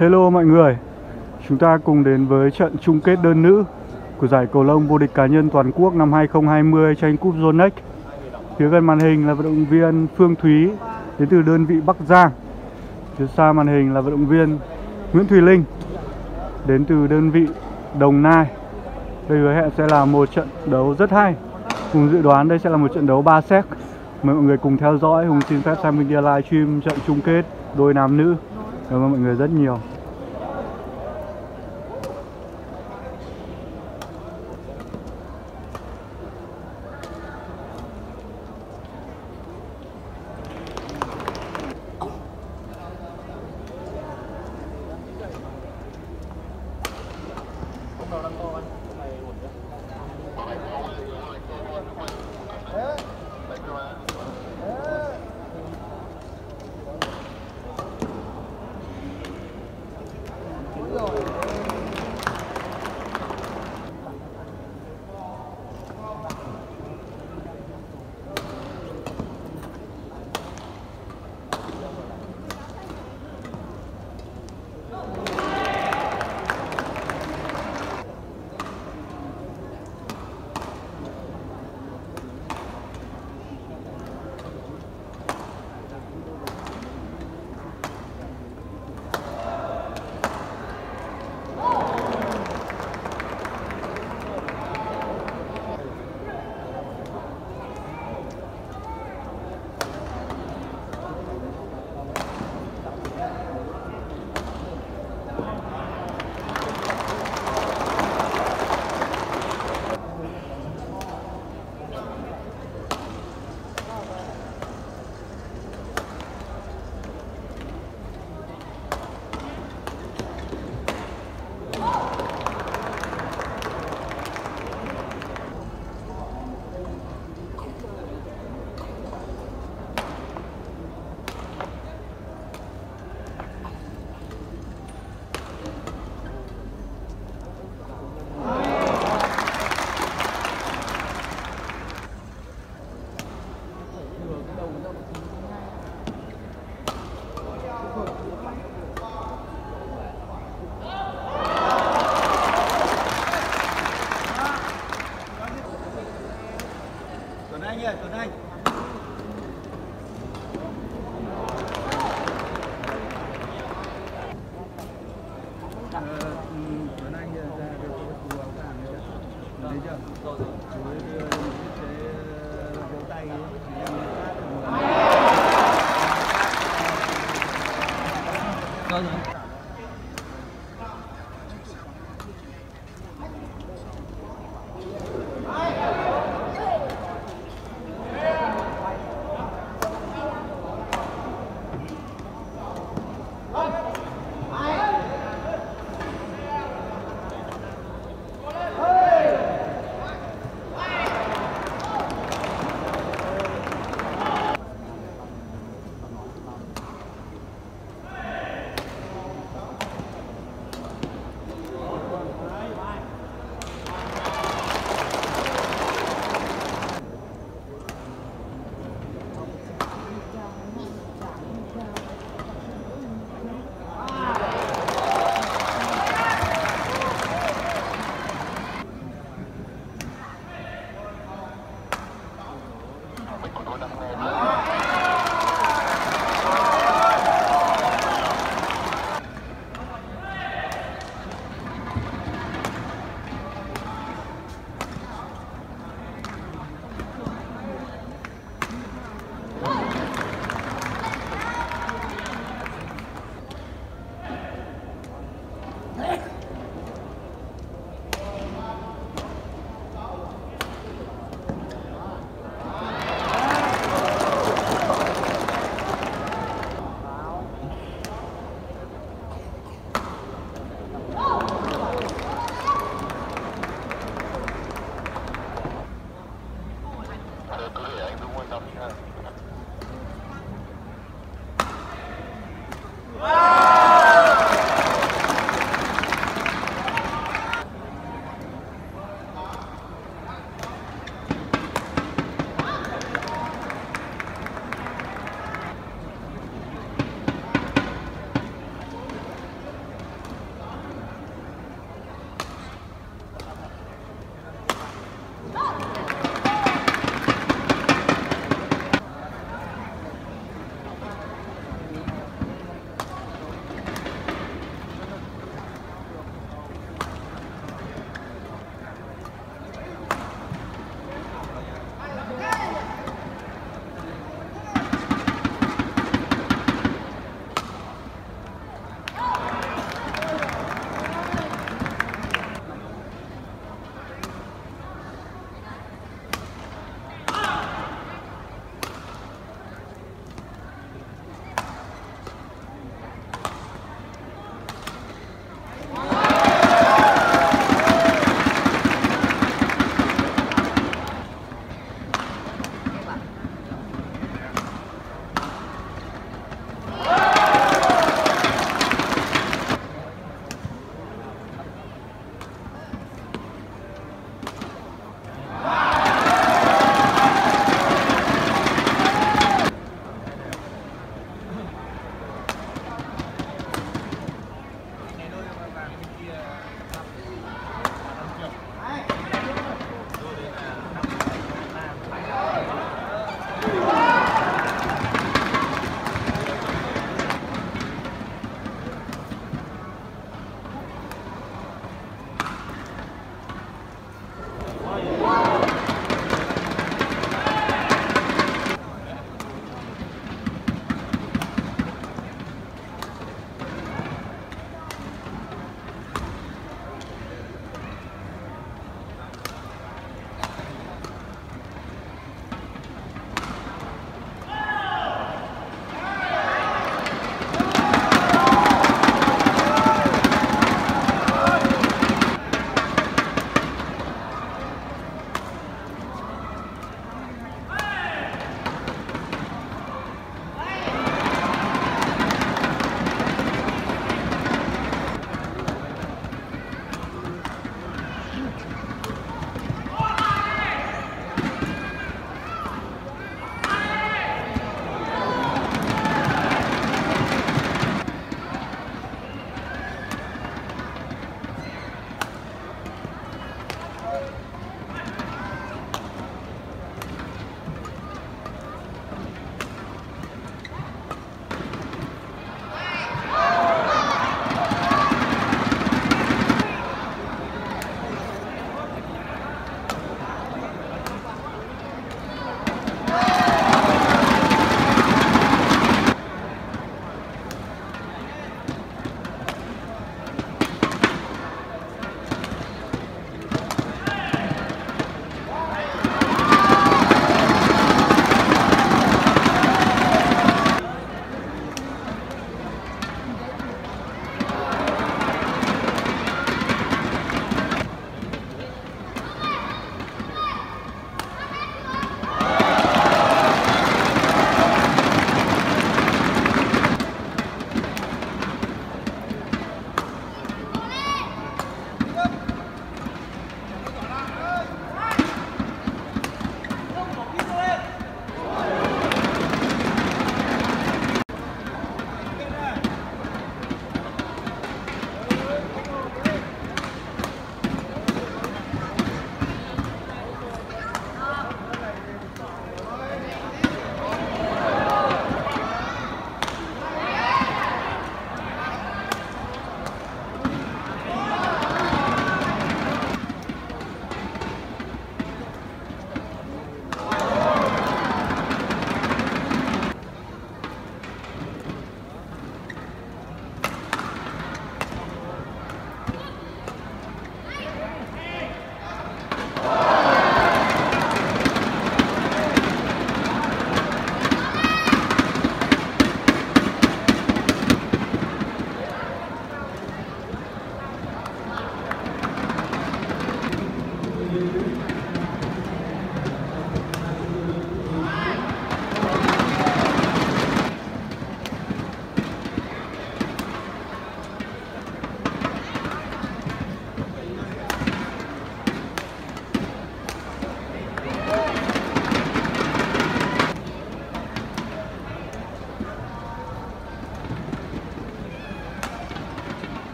Hello mọi người, chúng ta cùng đến với trận chung kết đơn nữ của giải cầu lông vô địch cá nhân toàn quốc năm 2020 tranh cúp Yonex. Phía gần màn hình là vận động viên Phương Thúy đến từ đơn vị Bắc Giang. Phía xa màn hình là vận động viên Nguyễn Thùy Linh đến từ đơn vị Đồng Nai. Đây hứa hẹn sẽ là một trận đấu rất hay. Hùng dự đoán đây sẽ là một trận đấu 3 set. Mời mọi người cùng theo dõi. Hùng xin phép sang bên kia live stream trận chung kết đôi nam nữ. Cảm ơn mọi người rất nhiều.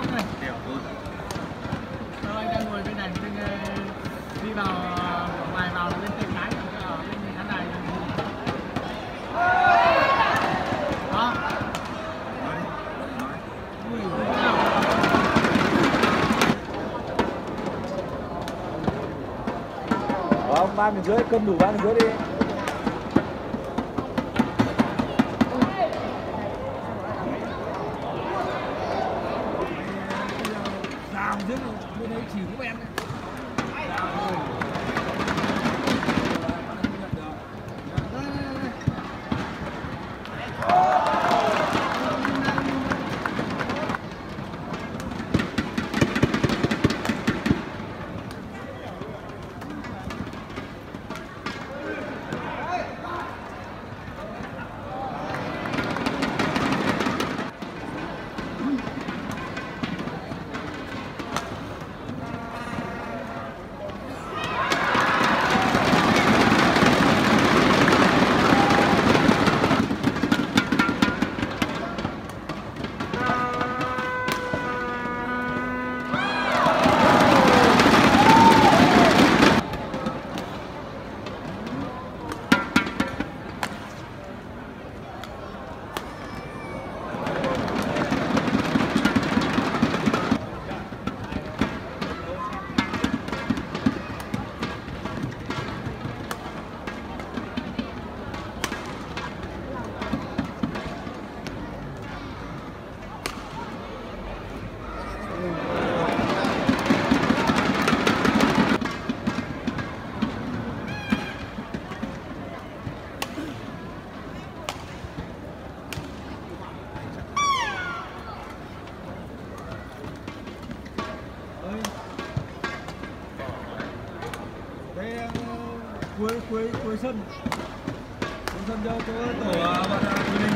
nóng này. Đều luôn. Rồi đang ngồi bên này bên đi vào ngoài vào bên tay trái ở bên khán đài. Đó. Không, 3 miếng rưỡi, cân đủ 3 miếng rưỡi đi. Chỉ của em đấy. Cuối sân cho tổ bạn Thùy Linh.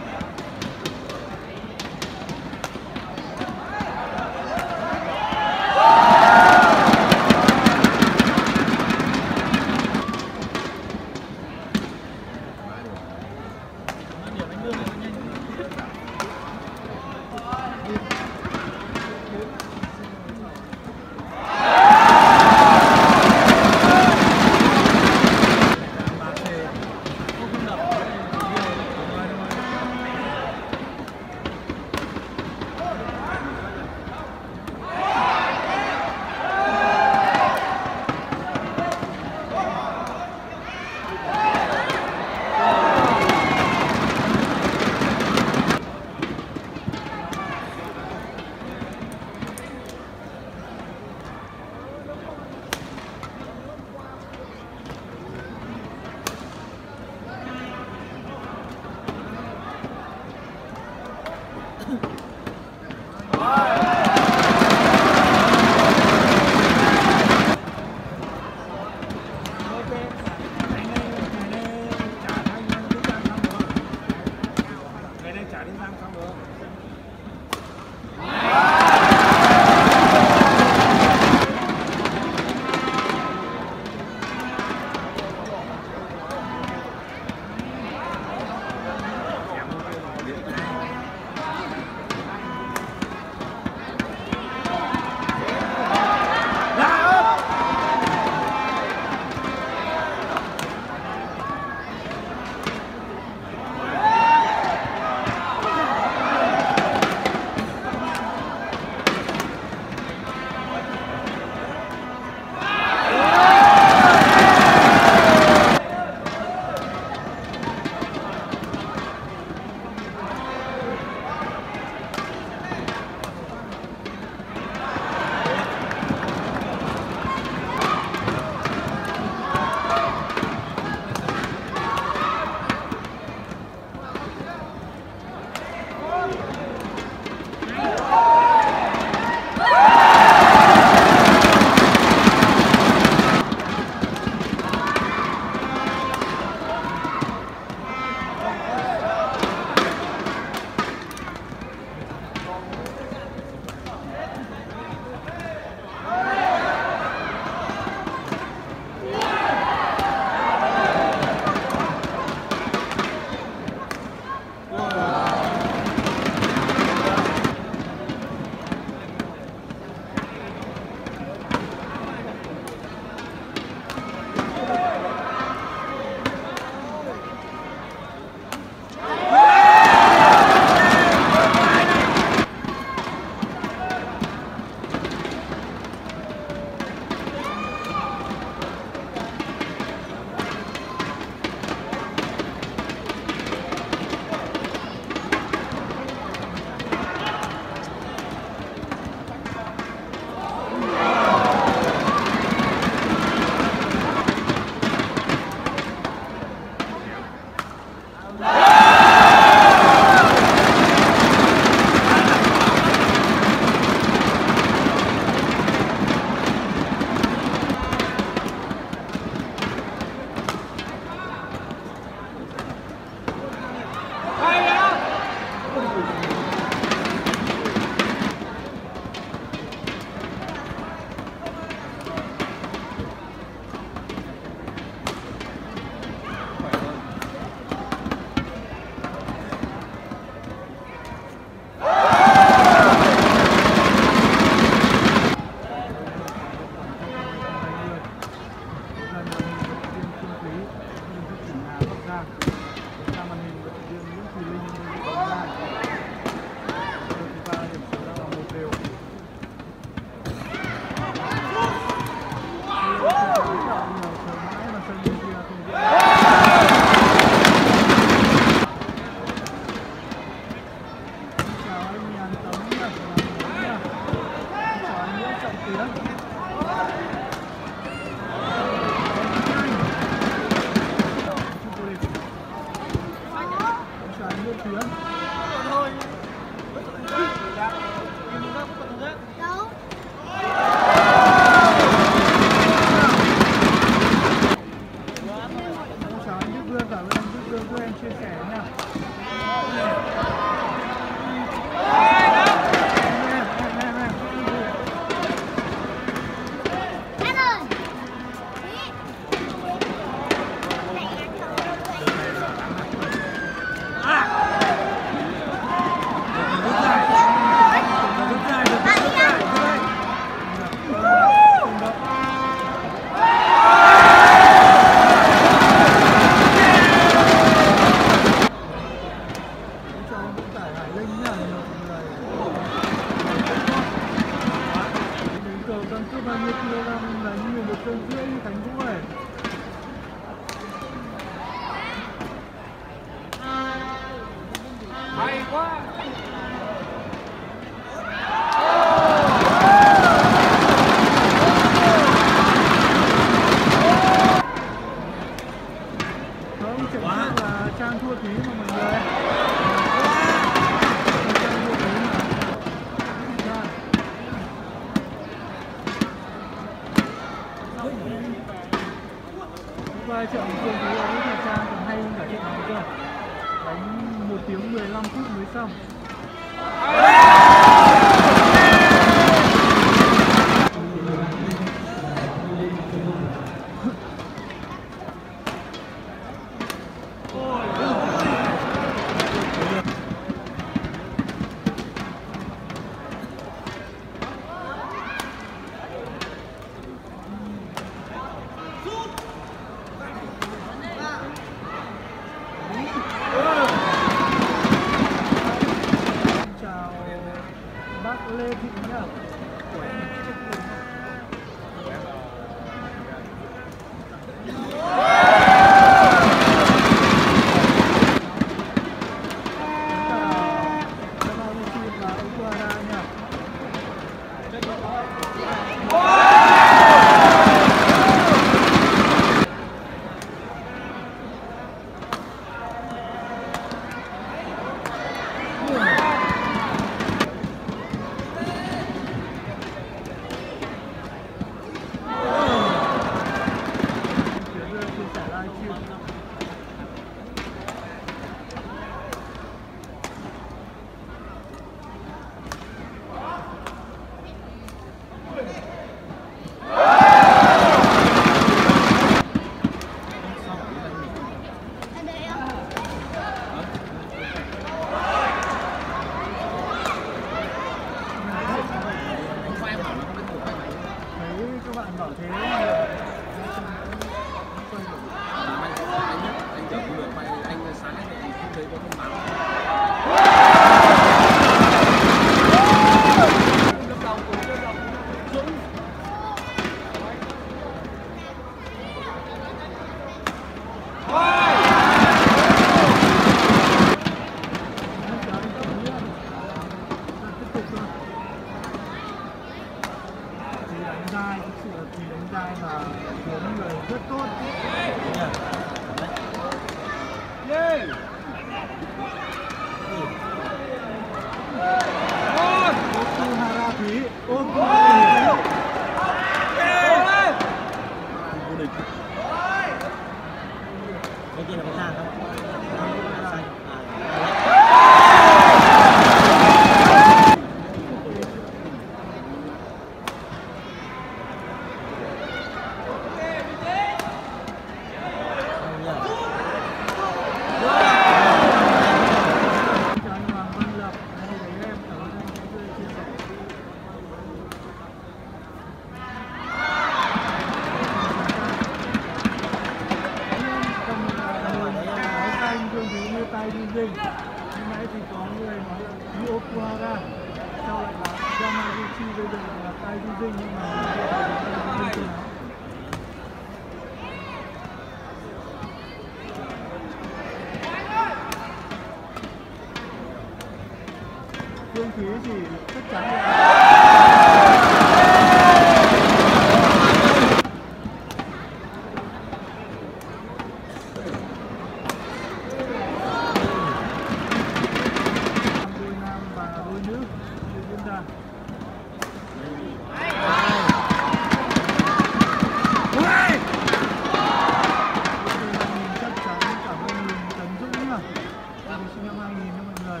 mình sinh năm 2000 nha mọi người.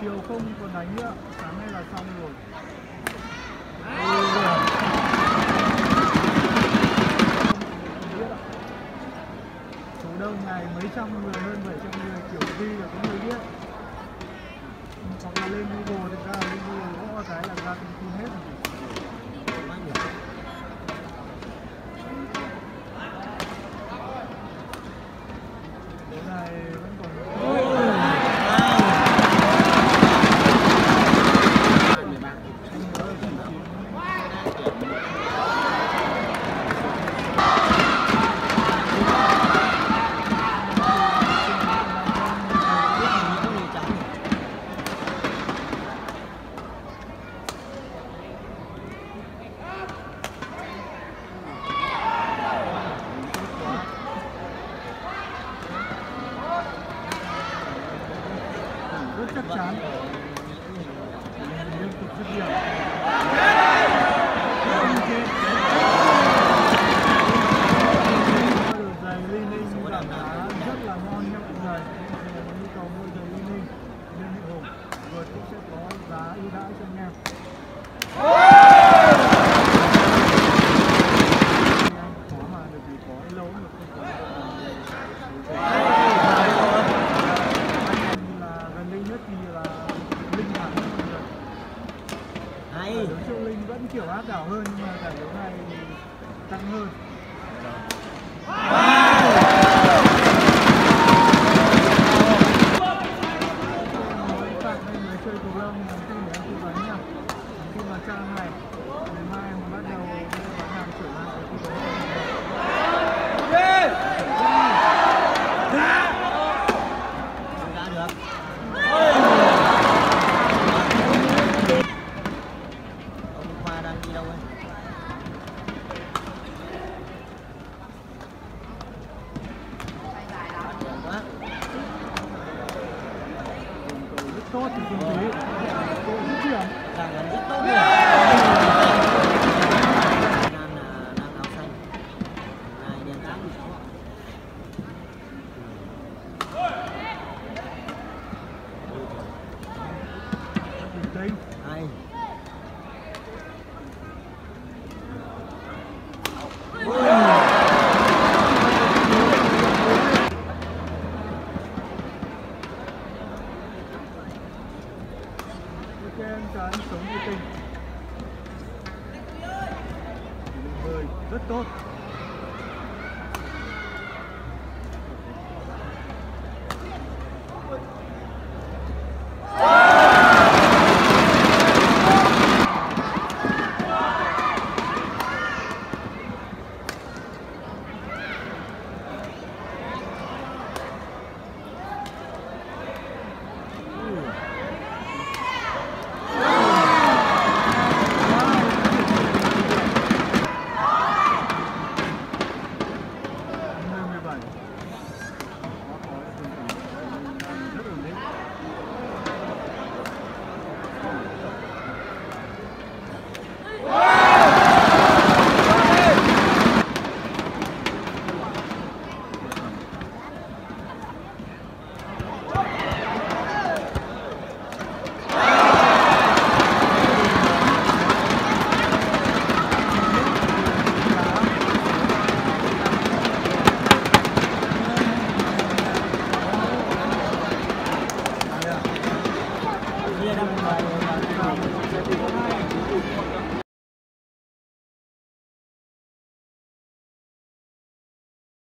Chiều không còn đánh nữa, sáng nay là xong rồi. Số đông này mấy trăm người, hơn 700 người kiểu gì là có người biết. Hoặc là lên Google, thực ra lên Google có cái là ra thông tin hết rồi. Rất tốt.